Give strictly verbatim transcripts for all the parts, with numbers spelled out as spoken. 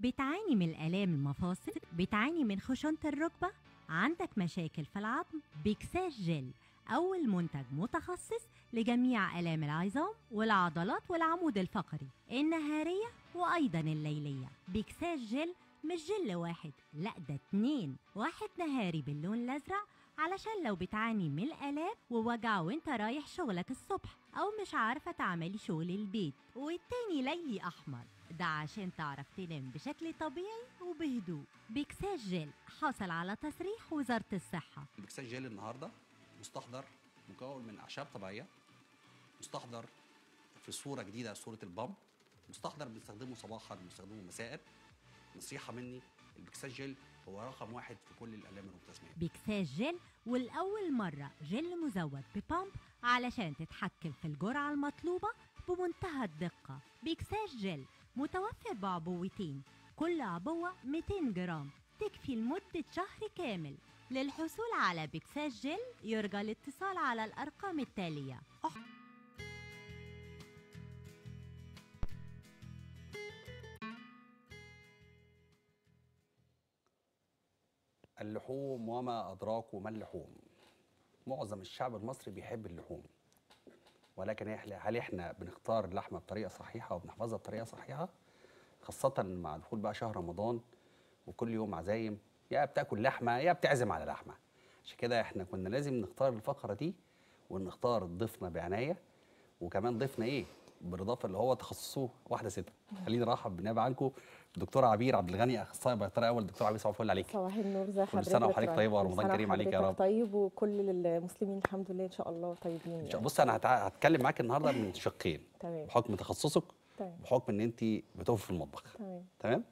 بتعاني من الآلام المفاصل، بتعاني من خشونة الركبة، عندك مشاكل في العظم، بيكساج جل أول منتج متخصص لجميع آلام العظام والعضلات والعمود الفقري النهارية وأيضا الليلية. بيكساج جل مش جل واحد، لأ ده اتنين، واحد نهاري باللون الأزرق علشان لو بتعاني من الآلام ووجع وانت رايح شغلك الصبح أو مش عارفة تعملي شغل البيت، والتاني ليلي أحمر ده عشان تعرف تنام بشكل طبيعي وبهدوء. بيكساج جل حصل على تصريح وزارة الصحة. بيكساج جل النهاردة مستحضر مكون من أعشاب طبيعية، مستحضر في صورة جديدة، صورة البامب، مستحضر بنستخدمه صباحا بنستخدمه مساء. نصيحة مني، البيكساج جل هو رقم واحد في كل الآلام المتسمية. بيكساج جل، والأول مرة جل مزود ببامب علشان تتحكم في الجرعة المطلوبة بمنتهى الدقة. بيكساج جل متوفر بعبوتين، كل عبوة مئتين جرام، تكفي لمدة شهر كامل. للحصول على بيكساج جل يرجى الاتصال على الأرقام التالية. اللحوم وما أدراك ما اللحوم. معظم الشعب المصري بيحب اللحوم، ولكن هل احنا بنختار اللحمه بطريقه صحيحه وبنحفظها بطريقه صحيحه؟ خاصه مع دخول بقى شهر رمضان وكل يوم عزايم، يا بتاكل لحمه يا بتعزم على لحمه. عشان كده احنا كنا لازم نختار الفقره دي ونختار ضيفنا بعنايه، وكمان ضيفنا ايه بالاضافه اللي هو تخصصه واحده ست. خليني ارحب بنائب عنكم دكتوره عبير عبد الغني، اخصائيه بيطريه اول. دكتوره عبير، صباح الفل عليك. صباح النور، ازي حضرتك؟ كل سنه وحضرتك طيبه ورمضان كريم عليك يا رب. طيب، وكل المسلمين الحمد لله ان شاء الله طيبين. يعني بص، انا هتكلم معاك النهارده من شقين، تمام، بحكم تخصصك وبحكم ان انت بتقفي في المطبخ، تمام تمام.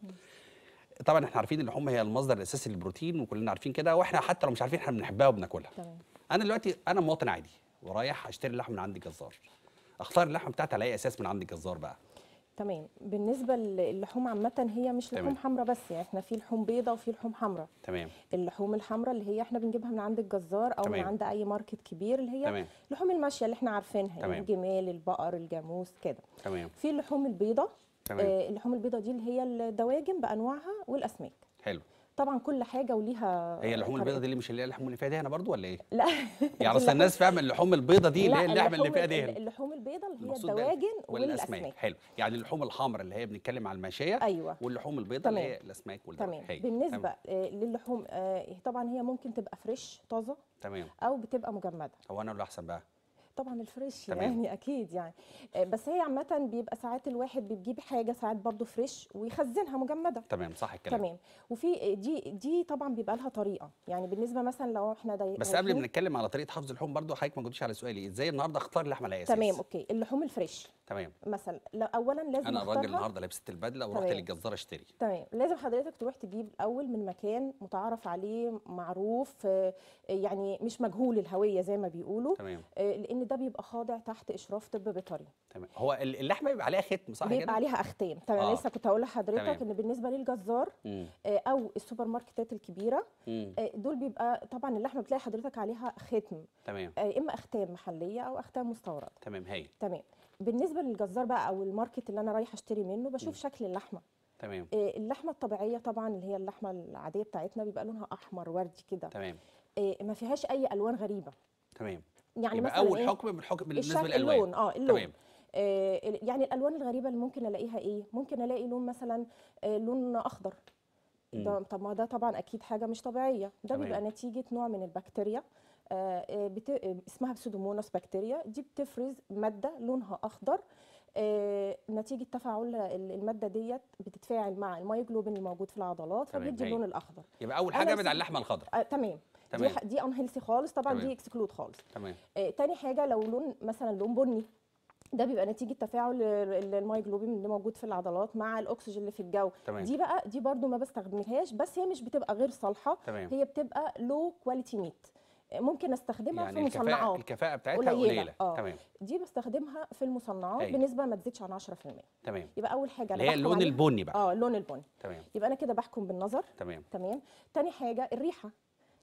طبعا احنا عارفين اللحوم هي المصدر الاساسي للبروتين وكلنا عارفين كده، واحنا حتى لو مش عارفين احنا بنحبها وبناكلها. تمام. انا دلوقتي انا مواطن عادي ورايح اشتري لحم من عند الجزار، اختار اللحمه بتاعتي على اي اساس من عند الجزار بقى؟ تمام. بالنسبه للحوم عامه هي مش لحوم حمراء بس، يعني احنا في لحوم بيضاء وفي لحوم حمراء. تمام. اللحوم الحمراء اللي هي احنا بنجيبها من عند الجزار او تمام. من عند اي ماركت كبير، اللي هي لحوم الماشيه اللي احنا عارفينها، يعني الجمال، البقر، الجاموس كده. تمام. في اللحوم البيضاء، آه اللحوم البيضاء دي اللي هي الدواجن بانواعها والاسماك. حلو. طبعا كل حاجه وليها. هي اللحوم البيضاء دي اللي مش اللي هي اللحوم اللي فيها دهنه برضو ولا ايه؟ لا يعني اصل الناس فاهمه اللحوم البيضاء دي اللي هي اللحم اللي فيها دهن. اللحوم البيضاء اللي هي الدواجن والاسماك. حلو. يعني اللحوم الحمراء اللي هي بنتكلم على الماشيه. ايوه. واللحوم البيضاء اللي هي الاسماك والدواجن. تمام. بالنسبه آه للحوم آه طبعا هي ممكن تبقى فريش طازه، تمام، او بتبقى مجمده. هو انا اللي احسن بقى؟ طبعا الفريش. تمام. يعني اكيد يعني، بس هي عامه بيبقى ساعات الواحد بيجيب حاجه ساعات برضو فريش ويخزنها مجمده. تمام، صح الكلام. تمام. وفي دي دي طبعا بيبقى لها طريقه، يعني بالنسبه مثلا لو احنا ضايقين. بس قبل ما نتكلم على طريقه حفظ اللحوم برضو حضرتك ما جاوبتيش على سؤالي، ازاي النهارده اختار لحمه على اساس؟ تمام، اوكي. اللحوم الفريش، تمام، مثلا اولا لازم انا راجل النهارده لبست البدله ورحت للجزار اشتري. تمام. لازم حضرتك تروح تجيب الاول من مكان متعارف عليه، معروف، يعني مش مجهول الهويه زي ما بيقولوا. تمام. لان ده بيبقى خاضع تحت اشراف طب بيطري. تمام. هو اللحمه بيبقى عليها ختم، صح كده؟ بيبقى عليها اختام. تمام. آه. لسه كنت هقول لحضرتك ان بالنسبه للجزار مم. او السوبر ماركتات الكبيره مم. دول بيبقى طبعا اللحمه بتلاقي حضرتك عليها ختم. تمام. اما اختام محليه او اختام مستورده. تمام. هايل. تمام. بالنسبه للجزار بقى او الماركت اللي انا رايحه اشتري منه بشوف م. شكل اللحمه. تمام. اللحمه الطبيعيه طبعا اللي هي اللحمه العاديه بتاعتنا بيبقى لونها احمر وردي كده. تمام. ما فيهاش اي الوان غريبه. تمام. يعني مثلا اول حكم بالحكم بالنسبه للالوان. اللون. اه اللون. تمام. آه يعني الالوان الغريبه اللي ممكن الاقيها ايه؟ ممكن الاقي لون مثلا آه لون اخضر. ده طب ما ده طبعا اكيد حاجه مش طبيعيه، ده تمام. بيبقى نتيجه نوع من البكتيريا آه بت... اسمها سودوموناس بكتيريا، دي بتفرز ماده لونها اخضر. آه نتيجه تفاعل الماده ديت بتتفاعل مع الميوغلوبين الموجود في العضلات فبيدي اللون الاخضر. يبقى اول حاجه ابعد عن اللحمه الخضراء. آه تمام. تمام. دي دي انهيلثي خالص طبعا. تمام. دي اكسكلود خالص. تمام. آه تاني حاجه لو لون مثلا لون بني، ده بيبقى نتيجه تفاعل الميوغلوبين اللي موجود في العضلات مع الاكسجين اللي في الجو. تمام. دي بقى دي برده ما بستخدمهاش، بس هي مش بتبقى غير صالحه. تمام. هي بتبقى لو كواليتي ميت، ممكن استخدمها يعني في المصنعات. الكفاءة, الكفاءة بتاعتها قليلة. آه. تمام. دي بستخدمها في المصنعات. أيوة. بنسبة ما تزيدش عن عشرة في المية. تمام. يبقى أول حاجة اللي هي اللون البني بقى. اه اللون البني. تمام. يبقى أنا كده بحكم بالنظر. تمام. تمام. تاني حاجة الريحة.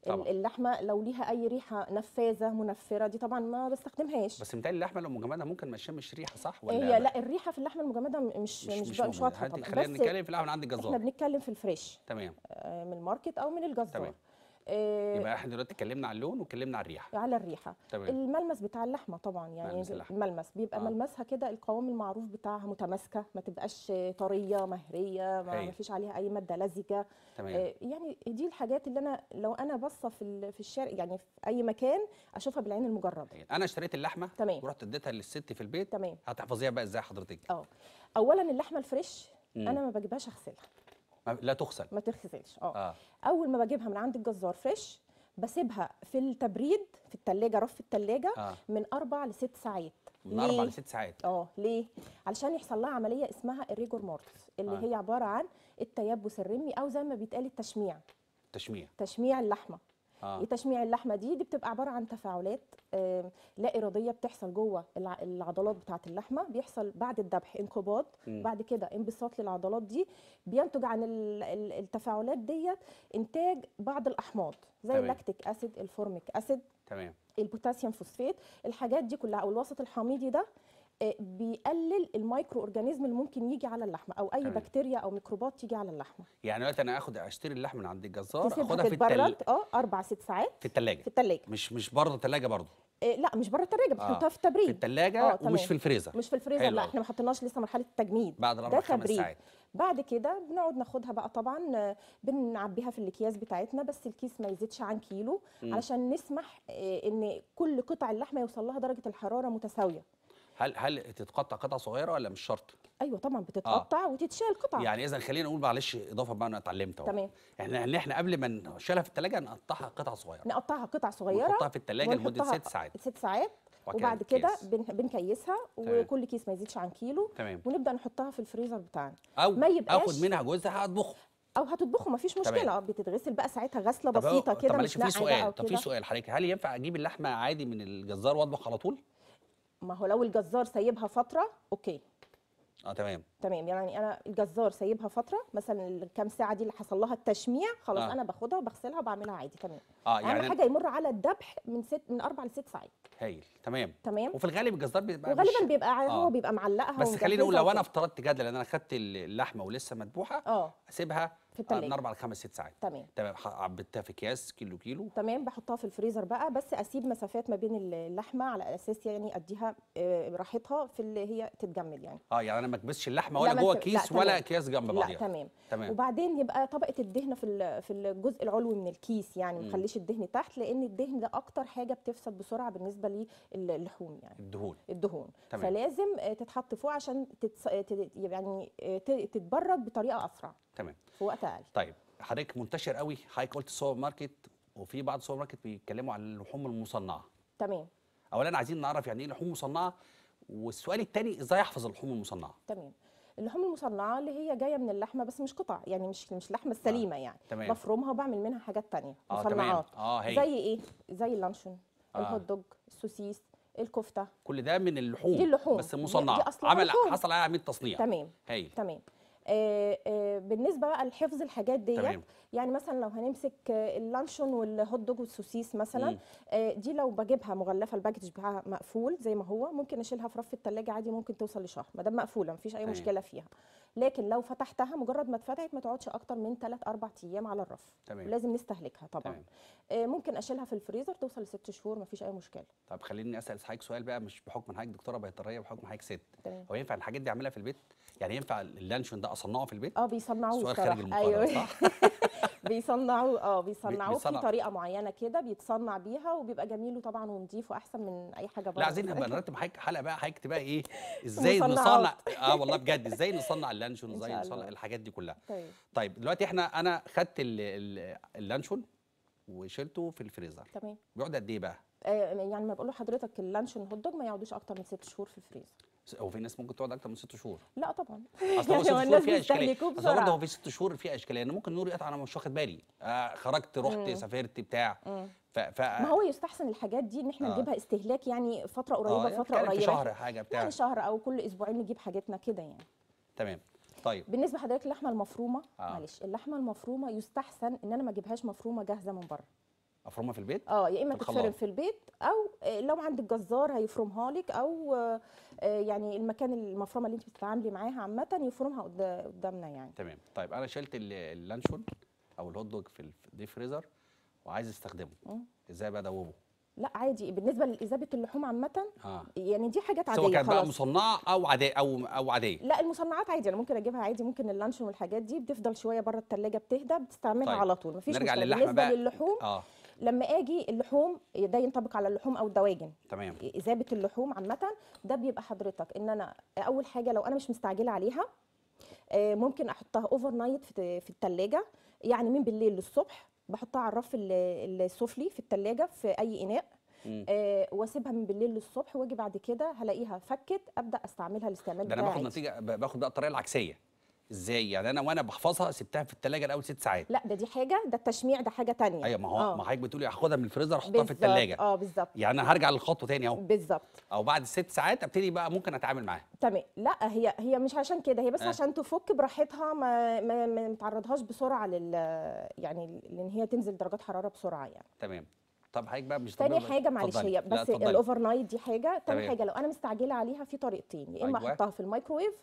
طبعًا. اللحمه لو ليها اي ريحه نفاذه منفره دي طبعا ما بستخدمهاش. بس متهيألي اللحمه لو مجمده ممكن ما تشمش ريحه، صح ولا هي؟ لا الريحه في اللحمه المجمده مش مش مش, مش واضحه. خلينا نتكلم في اللحمه عند الجزار، احنا بنتكلم في الفريش تمام من الماركت او من الجزار تمام. إيه يبقى احنا دلوقتي اتكلمنا على اللون واتكلمنا على الريحه، على الريحه تمام. الملمس بتاع اللحمه طبعا يعني ملمس اللحمة. الملمس بيبقى آه. ملمسها كده القوام المعروف بتاعها، متماسكه ما تبقاش طريه مهريه ما فيش عليها اي ماده لزجه تمام. آه يعني دي الحاجات اللي انا لو انا باصه في في الشارع يعني في اي مكان اشوفها بالعين المجرده. انا اشتريت اللحمه تمام ورحت اديتها للست في البيت تمام، هتحفظيها بقى ازاي حضرتك؟ اه اولا اللحمه الفريش مم. انا ما بجيبهاش اغسلها، لا تغسل ما تغسلش اه. آه. اول ما بجيبها من عند الجزار فريش بسيبها في التبريد في الثلاجه، رف الثلاجه آه. من اربع لست ساعات. من اربع لست ساعات اه ليه؟ علشان يحصل لها عمليه اسمها الريجور مورتس اللي آه. هي عباره عن التيبس الرمي او زي ما بيتقال التشميع. تشميع تشميع اللحمه آه. تشميع اللحمه دي دي بتبقى عباره عن تفاعلات آه لا اراديه بتحصل جوه العضلات بتاعه اللحمه، بيحصل بعد الذبح انقباض بعد كده انبساط للعضلات دي، بينتج عن التفاعلات ديت انتاج بعض الاحماض زي اللاكتيك اسيد، الفورميك اسيد تمام، البوتاسيوم فوسفات، الحاجات دي كلها او الوسط الحميضي ده بيقلل المايكرو اورجانيزم اللي ممكن يجي على اللحمه او اي بكتيريا او ميكروبات تيجي على اللحمه. يعني وقت انا اخد اشتري اللحمه من عند الجزار اخدها في التلاجة اه اربع ست ساعات في التلاجة في التلاجة مش مش بره التلاجة برضه إيه؟ لا مش بره التلاجة بتحطها آه. في التبريد في التلاجة ومش في الفريزر. مش في الفريزر لا، احنا ما حطيناش لسه مرحله التجميد، بعد الاربع خمس ساعات بعد كده بنقعد ناخدها بقى طبعا بنعبيها في الاكياس بتاعتنا، بس الكيس ما يزيدش عن كيلو م. علشان نسمح ان كل قطع اللحمه يوصل لها درجه الحراره متساويه. هل هل تتقطع قطع صغيره ولا مش شرط؟ ايوه طبعا بتتقطع آه. وتتشال قطع. يعني اذا خلينا نقول معلش اضافه بقى انا اتعلمتها تمام، يعني ان احنا قبل ما نشيلها في الثلاجه نقطعها قطع صغيره، نقطعها قطع صغيره ونحطها في الثلاجه لمده ست ساعات ست ساعات وبعد كده بنكيسها تمام. وكل كيس ما يزيدش عن كيلو تمام. ونبدا نحطها في الفريزر بتاعنا او ما يبقاش اخد منها جزء هطبخه او هتطبخه مفيش مشكله، بتتغسل بقى ساعتها غسله بسيطه كده. مش في سؤال، طب في سؤال حضرتك، هل ينفع اجيب اللحمه عادي من الجزار واطبخ على طول؟ ما هو لو الجزار سايبها فتره اوكي اه تمام تمام، يعني انا الجزار سايبها فتره مثلا الكام ساعه دي اللي حصل لها التشميع خلاص آه. انا باخدها وبغسلها وبعملها عادي تمام اه. يعني اهم حاجه يمر على الذبح من ست من اربع لست ساعات. هايل تمام تمام. وفي الغالب الجزار بيبقى وغالبا مش... بيبقى هو آه. بيبقى معلقها. بس خليني اقول لو انا افترضت جدلا ان انا خدت اللحمه ولسه مدبوحه اه اسيبها في من اربع لخمس ست ساعات تمام تمام. عبيتها في اكياس كيلو كيلو تمام، بحطها في الفريزر بقى بس اسيب مسافات ما بين اللحمه على اساس يعني اديها راحتها في اللي هي تتجمد يعني اه. يعني انا ما اكبسش اللحمه ولا جوه كيس ولا اكياس جنب بعضها لا تمام تمام. وبعدين يبقى طبقه الدهن في في الجزء العلوي من الكيس، يعني ما نخليش الدهن تحت لان الدهن ده اكتر حاجه بتفسد بسرعه بالنسبه للحوم يعني الدهون الدهون تمام. فلازم تتحط فوق عشان تتص... يعني تتبرد بطريقه اسرع تمام في وقت اقل. طيب حضرتك منتشر قوي حضرتك قلت السوبر ماركت وفي بعض السوبر ماركت بيتكلموا عن اللحوم المصنعه تمام. اولا عايزين نعرف يعني ايه لحوم مصنعه، والسؤال الثاني ازاي احفظ اللحوم المصنعه تمام. اللحوم المصنعه اللي هي جايه من اللحمه بس مش قطع، يعني مش مش اللحمه السليمه آه. يعني تمام. بفرمها وبعمل منها حاجات ثانيه آه مصنعات آه زي ايه؟ زي اللانشون آه. الهوت دوج، السوسيس، الكفته، كل ده من اللحوم دي اللحوم بس مصنعه دي أصلاً عمل لحوم. حصل عليها عمليه تصنيع تمام هايل تمام. آه آه بالنسبه بقى لحفظ الحاجات ديت، يعني مثلا لو هنمسك اللانشون والهوت دوج والسوسيس مثلا آه دي لو بجيبها مغلفه الباكج بتاعها مقفول زي ما هو ممكن اشيلها في رف الثلاجه عادي، ممكن توصل لشهر ما دام مقفوله مفيش اي مشكله فيها. لكن لو فتحتها مجرد ما اتفتحت ما تقعدش اكتر من ثلاث اربع ايام على الرف تمام. ولازم نستهلكها طبعا آه ممكن اشيلها في الفريزر توصل لست شهور مفيش اي مشكله. طب خليني اسال حضرتك سؤال بقى، مش بحكم حضرتك دكتوره بيطريه وبحكم حضرتك ست، هو ينفع الحاجات دي اعملها في البيت؟ يعني ينفع اللانشون ده اصنعه في البيت؟ اه بيصنعوه السؤال خارج المقارنه أيوة. صح؟ بيصنعوه اه بيصنعوه في طريقه معينه كده بيتصنع بيها وبيبقى جميل طبعا ونضيف واحسن من اي حاجه بره. لا عايزين نبقى نرتب حلقه بقى حضرتك بقى ايه ازاي نصنع اه والله بجد ازاي نصنع اللانشون وازاي نصنع الحاجات دي كلها. طيب طيب دلوقتي احنا انا خدت اللانشون وشلته في الفريزر تمام، بيقعد قد ايه بقى؟ آه يعني ما بقول لحضرتك اللانشون هوت دوج ما يقعدوش اكتر من ست شهور في الفريزر. هو في ناس ممكن تقعد اكتر من ست شهور؟ لا طبعا اصل هو ست شهور فيها اشكاليه، اصل برضه هو في ست شهور فيها اشكاليه يعني ممكن نور يقطع انا مش واخد بالي آه خرجت رحت مم. سافرت بتاع مم. ف... ف... ما هو يستحسن الحاجات دي ان احنا آه. نجيبها استهلاك يعني فتره قريبه آه فتره قريبه شهر حاجه بتاع يعني شهر او كل اسبوعين نجيب حاجتنا كده يعني تمام. طيب بالنسبه لحضرتك اللحمه المفرومه آه. معلش اللحمه المفرومه يستحسن ان انا ما اجيبهاش مفرومه جاهزه من بره افرمها في البيت؟ اه يا اما تتفرم في البيت او لو عندك جزار هيفرمها لك، او يعني المكان المفرمه اللي انت بتتعاملي معاها عامه يفرمها قدامنا يعني. تمام. طيب انا شلت اللانشون او الهوت دوج في الديب فريزر وعايز استخدمه، ازاي بقى ادوبه؟ لا عادي بالنسبه لاذابه اللحوم عامه آه. يعني دي حاجات عاديه، سواء كانت بقى مصنعه او عاديه او او عاديه. لا المصنعات عادي انا ممكن اجيبها عادي، ممكن اللانشون والحاجات دي بتفضل شويه بره الثلاجه بتهدى بتستعملها. طيب. على طول مفيش مشكله. بالنسبه بقى للحوم آه. لما اجي اللحوم ده ينطبق على اللحوم او الدواجن. تمام. اذابه اللحوم عامه ده بيبقى حضرتك ان انا اول حاجه لو انا مش مستعجله عليها ممكن احطها اوفر نايت في الثلاجه، يعني من بالليل للصبح بحطها على الرف السفلي في الثلاجه في اي اناء آه واسيبها من بالليل للصبح، واجي بعد كده هلاقيها فكت ابدا استعملها الاستعمال ده. انا باخد نتيجه، باخد بقى الطريقه العكسيه ازاي؟ يعني انا وانا بحفظها سبتها في الثلاجه لاول ست ساعات. لا ده دي حاجه، ده التشميع ده حاجه ثانيه. ايوه ما هو آه. ما حضرتك بتقولي هاخدها من الفريزر احطها في الثلاجه. اه بالظبط. يعني انا هرجع للخطوه ثاني اهو. بالظبط. او بعد ست ساعات ابتدي بقى ممكن اتعامل معاها. تمام. لا هي هي مش عشان كده، هي بس آه. عشان تفك براحتها، ما ما, ما نتعرضهاش بسرعه لل يعني لان هي تنزل درجات حراره بسرعه يعني. تمام. طب حضرتك بقى مش تاني حاجه معلش هي بس الاوفر نايت دي حاجه، تاني حاجه لو انا مستعجله عليها في طريقتين، يا اما احطها في الميكرويف،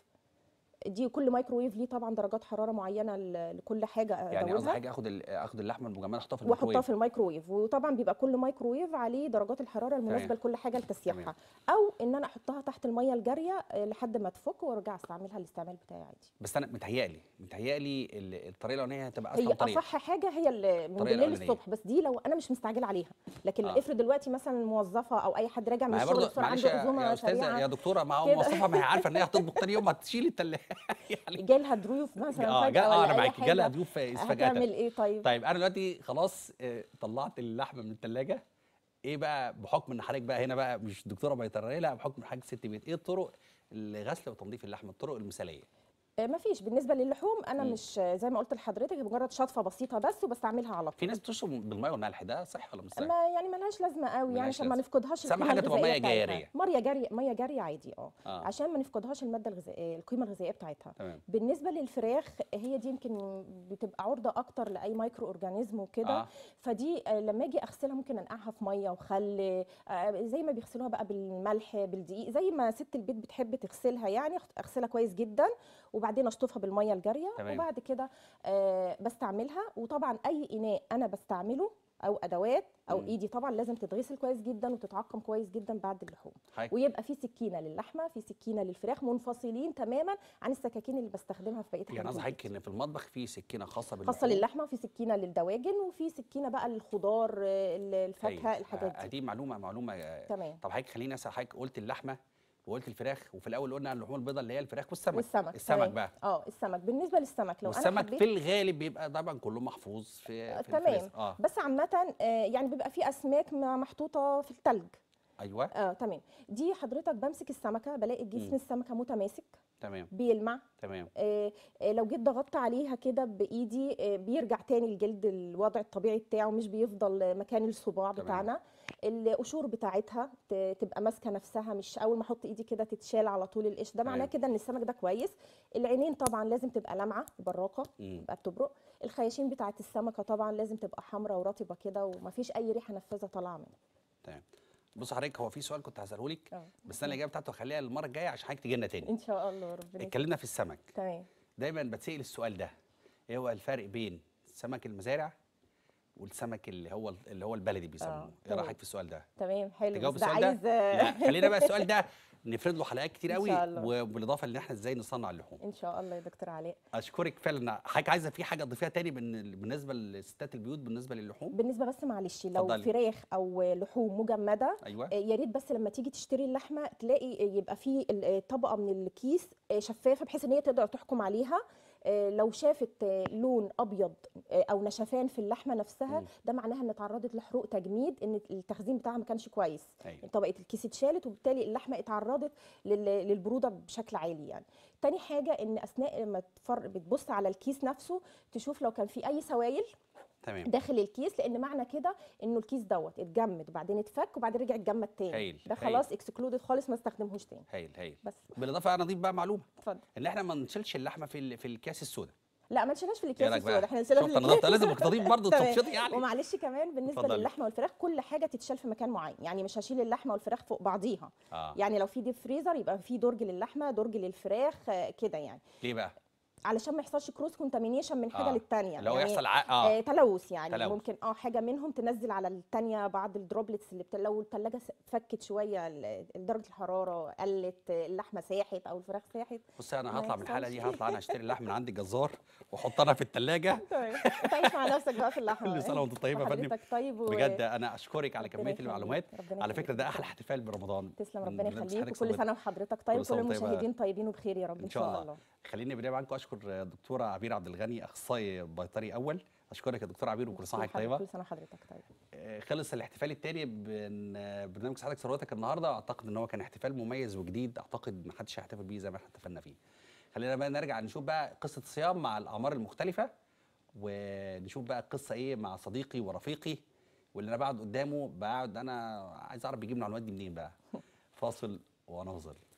دي كل مايكرويف ليه طبعا درجات حراره معينه لكل حاجه ادوبها. يعني قصدي حاجه اخد اخد اللحمه المجمده احطها في الميكرويف واحطها في الميكرويف، وطبعا بيبقى كل مايكرويف عليه درجات الحراره المناسبه لكل حاجه لتسييحها، او ان انا احطها تحت الميه الجاريه لحد ما تفك وارجع استعملها الاستعمال بتاعي عادي. بس انا متهيألي متهيألي الطريقه الاولانيه هتبقى اسهل طريقه، هي اصح حاجه هي من بالليل للصبح، بس دي لو انا مش مستعجله عليها. لكن آه. افرض دلوقتي مثلا موظفه او اي حد راجع من الشغل بسرعه عنده عزومه يا استاذه يا دكتوره، ما هو موظفه ما هي عارفه ان هي هتطبخ ثاني يوم هتشيل الثلاجه يعني جالها ضيوف مثلا اه جالها انا معاكي جالها ضيوف فجأة، هتعمل ايه طيب؟ طيب انا دلوقتي خلاص طلعت اللحمه من الثلاجه، ايه بقى بحكم ان حضرتك بقى هنا بقى مش دكتوره بيطريه، لا بحكم حضرتك ست بيت، ايه الطرق لغسل وتنظيف اللحمه، الطرق المثاليه؟ ما فيش بالنسبه للحوم انا م. مش زي ما قلت لحضرتك مجرد شطفه بسيطه بس وبستعملها على طول. في ناس بتشرب بالميه والملح، ده صح ولا مش صح؟ ما يعني ملهاش لازمه قوي يعني عشان ما نفقدهاش القيمه الغذائيه بتاعتها. حاجه تبقى ميه جاريه، ميه جاريه ميه جاريه عادي اه عشان ما نفقدهاش الماده الغذائيه القيمه الغذائيه بتاعتها. تمام. بالنسبه للفراخ هي دي يمكن بتبقى عرضه اكتر لاي مايكرو اورجانيزم وكده آه. فدي لما اجي اغسلها ممكن انقعها في ميه وخل زي ما بيغسلوها بقى بالملح بالدقيق، زي ما ست البيت بتحب تغسلها يعني اغسلها كويس جدا وبعدين اشطفها بالميه الجاريه. تمام. وبعد كده آه بستعملها، وطبعا اي اناء انا بستعمله او ادوات او مم. ايدي طبعا لازم تتغسل كويس جدا وتتعقم كويس جدا بعد اللحوم حيك. ويبقى في سكينه للحمه في سكينه للفراخ منفصلين تماما عن السكاكين اللي بستخدمها في بقيه الحاجات. يعني قصدي حضرتك ان في المطبخ في سكينه خاصه باللحمه خاصه للحمه، وفي سكينه للدواجن، وفي سكينه بقى للخضار الفاكهه الحاجات دي. دي معلومه معلومه تمام. طب حضرتك خليني اسال حضرتك، قلت اللحمه وقلت الفراخ، وفي الاول قلنا عن اللحوم البيضاء اللي هي الفراخ والسمك. والسمك السمك بقى اه السمك بالنسبه للسمك لو والسمك انا في الغالب بيبقى طبعا كله محفوظ في تمام آه. بس عامه يعني بيبقى في اسماك محطوطه في الثلج. ايوه اه تمام. دي حضرتك بمسك السمكه بلاقي جسم السمكه متماسك. تمام. بيلمع. تمام. آه لو جيت ضغطت عليها كده بايدي آه بيرجع تاني الجلد الوضع الطبيعي بتاعه، مش بيفضل مكان الصباع بتاعنا. القشور بتاعتها تبقى ماسكه نفسها، مش اول ما احط ايدي كده تتشال على طول القش ده. أيوة. معناه كده ان السمك ده كويس. العينين طبعا لازم تبقى لامعه براقه تبقى بتبرق. الخياشيم بتاعت السمكه طبعا لازم تبقى حمراء ورطبه كده ومفيش اي ريحه نفاذه طالعه منها. تمام. بص حضرتك هو في سؤال كنت هساله لك بس انا الاجابه بتاعته هخليها المره الجايه عشان حضرتك تجي لنا تاني ان شاء الله. ربنا اتكلمنا في السمك. تمام. دايما بتسال السؤال ده، ايه هو الفرق بين سمك المزارع والسمك اللي هو اللي هو البلدي بيسموه؟ ايه رايك في السؤال ده؟ تمام حلو. تجاوب السؤال ده؟ لا خلينا بقى السؤال ده نفرد له حلقات كتير قوي، وبالاضافه ان احنا ازاي نصنع اللحوم ان شاء الله. يا دكتور علاء اشكرك فعلا. حضرتك عايزه في حاجه تضيفيها تاني بالنسبه لستات البيوت بالنسبه للحوم؟ بالنسبه بس معلش لو فضل. فراخ او لحوم مجمده. أيوة. يا ريت بس لما تيجي تشتري اللحمه تلاقي يبقى في طبقه من الكيس شفافه بحيث ان هي تقدر تحكم عليها. لو شافت لون ابيض او نشفان في اللحمه نفسها ده معناها ان اتعرضت لحروق تجميد، ان التخزين بتاعها ما كانش كويس. أيوة. طبقه الكيس اتشالت وبالتالي اللحمه اتعرضت للبروده بشكل عالي يعني. تاني حاجه ان اثناء ما بتبص على الكيس نفسه تشوف لو كان في اي سوائل. تمام. داخل الكيس، لان معنى كده انه الكيس دوت اتجمد وبعدين اتفك وبعدين رجع اتجمد تاني، ده خلاص اكسكلودد خالص ما استخدمهوش تاني. هايل هايل. بس بالاضافه انا اضيف بقى معلومه. اتفضل. ان احنا ما نشيلش اللحمه في في الكيس السوداء. لا ما تشيلهاش في الاكياس السوداء، احنا نسيبها في الاكياس. لازم مقتضيين برضه التبسيط يعني. ومعلش كمان بالنسبه للحمه والفراخ كل حاجه تتشال في مكان معين، يعني مش هشيل اللحمه والفراخ فوق بعضيها. آه. يعني لو في ديب فريزر يبقى في درج للحمه درج للفراخ كده يعني. ليه بقى؟ علشان ما يحصلش كروس كونتمينيشن من حاجه آه. للثانيه، لو يعني يحصل ع... اه تلوث يعني تلوث. ممكن اه حاجه منهم تنزل على الثانيه بعض الدروبلتس اللي لو الثلاجه فكت شويه درجه الحراره قلت اللحمه ساحت او الفراخ ساحت. بصي انا هطلع من الحلقه دي، هطلع انا اشتري اللحمه من عند الجزار واحطها في الثلاجه. طيب طيب مع نفسك بقى في اللحمه. كل سنه وانت طيبه يا فندم. طيب بجد انا اشكرك على كميه المعلومات. على فكره ده احلى احتفال برمضان. تسلم، ربنا يخليك، وكل سنه وحضرتك طيب وكل المشاهدين طيبين وبخير يا رب ان شاء الله. خليني بدايه معاكم اشكر الدكتوره عبير عبد الغني اخصائي بيطري اول. اشكرك يا دكتوره عبير وكل سنه وحضرتك طيبه. كل سنه وحضرتك طيبه. خلص الاحتفال الثاني ببرنامج صحتك ثروتك النهارده، اعتقد ان هو كان احتفال مميز وجديد، اعتقد ما حدش هيحتفل بيه زي ما احنا احتفلنا فيه. خلينا بقى نرجع نشوف بقى قصه الصيام مع الاعمار المختلفه، ونشوف بقى القصه ايه مع صديقي ورفيقي واللي انا بقعد قدامه، بقعد انا عايز اعرف بيجيب المعلومات دي منين بقى. فاصل ونظر.